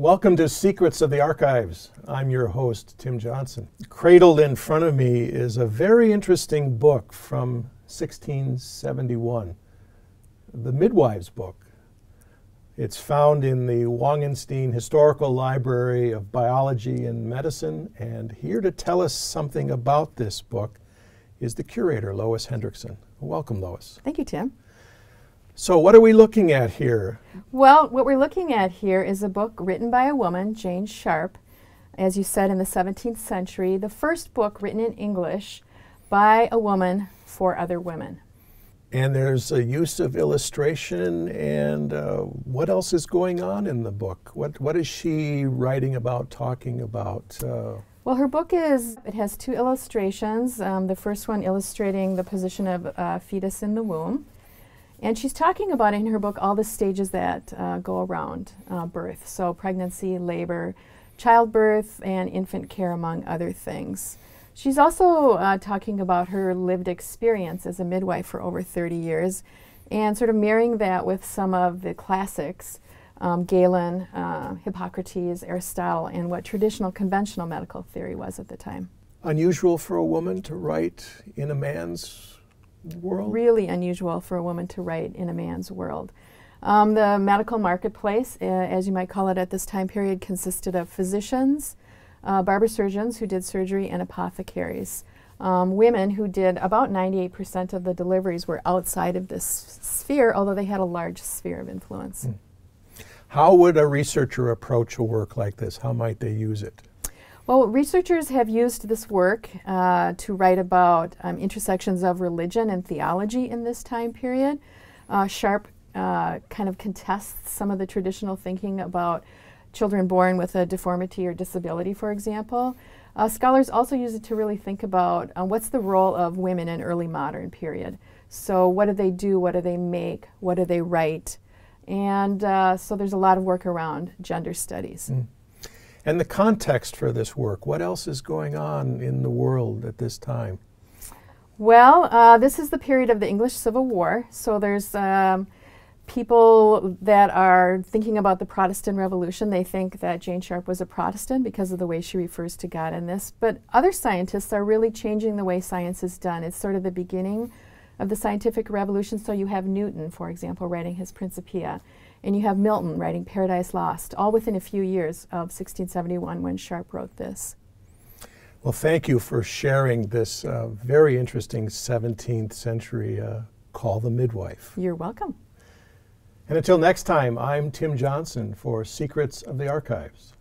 Welcome to Secrets of the Archives. I'm your host, Tim Johnson. Cradled in front of me is a very interesting book from 1671, The Midwives Book. It's found in the Wangensteen Historical Library of Biology and Medicine, and here to tell us something about this book is the curator, Lois Hendrickson. Welcome, Lois. Thank you, Tim. So what are we looking at here? Well, what we're looking at here is a book written by a woman, Jane Sharp, as you said, in the 17th century, the first book written in English by a woman for other women. And there's a use of illustration, and what else is going on in the book? What is she writing about, talking about? Well, her book it has two illustrations, the first one illustrating the position of a fetus in the womb. And she's talking about in her book all the stages that go around birth, so pregnancy, labor, childbirth, and infant care, among other things. She's also talking about her lived experience as a midwife for over 30 years and sort of mirroring that with some of the classics, Galen, Hippocrates, Aristotle, and what traditional conventional medical theory was at the time. Unusual for a woman to write in a man's world? Really unusual for a woman to write in a man's world. The medical marketplace, as you might call it at this time period, consisted of physicians, barber surgeons who did surgery, and apothecaries. Women who did about 98% of the deliveries were outside of this sphere, although they had a large sphere of influence. Mm. How would a researcher approach a work like this? How might they use it? Well, researchers have used this work to write about intersections of religion and theology in this time period. Sharp kind of contests some of the traditional thinking about children born with a deformity or disability, for example. Scholars also use it to really think about what's the role of women in early modern period. So what do they do? What do they make? What do they write? And so there's a lot of work around gender studies. Mm. And the context for this work, what else is going on in the world at this time? Well, this is the period of the English Civil War, so there's people that are thinking about the Protestant Revolution. They think that Jane Sharp was a Protestant because of the way she refers to God in this, but other scientists are really changing the way science is done. It's sort of the beginning of the scientific revolution, so you have Newton, for example, writing his Principia, and you have Milton writing Paradise Lost, all within a few years of 1671 when Sharp wrote this. Well, thank you for sharing this very interesting 17th century Call the Midwife. You're welcome. And until next time, I'm Tim Johnson for Secrets of the Archives.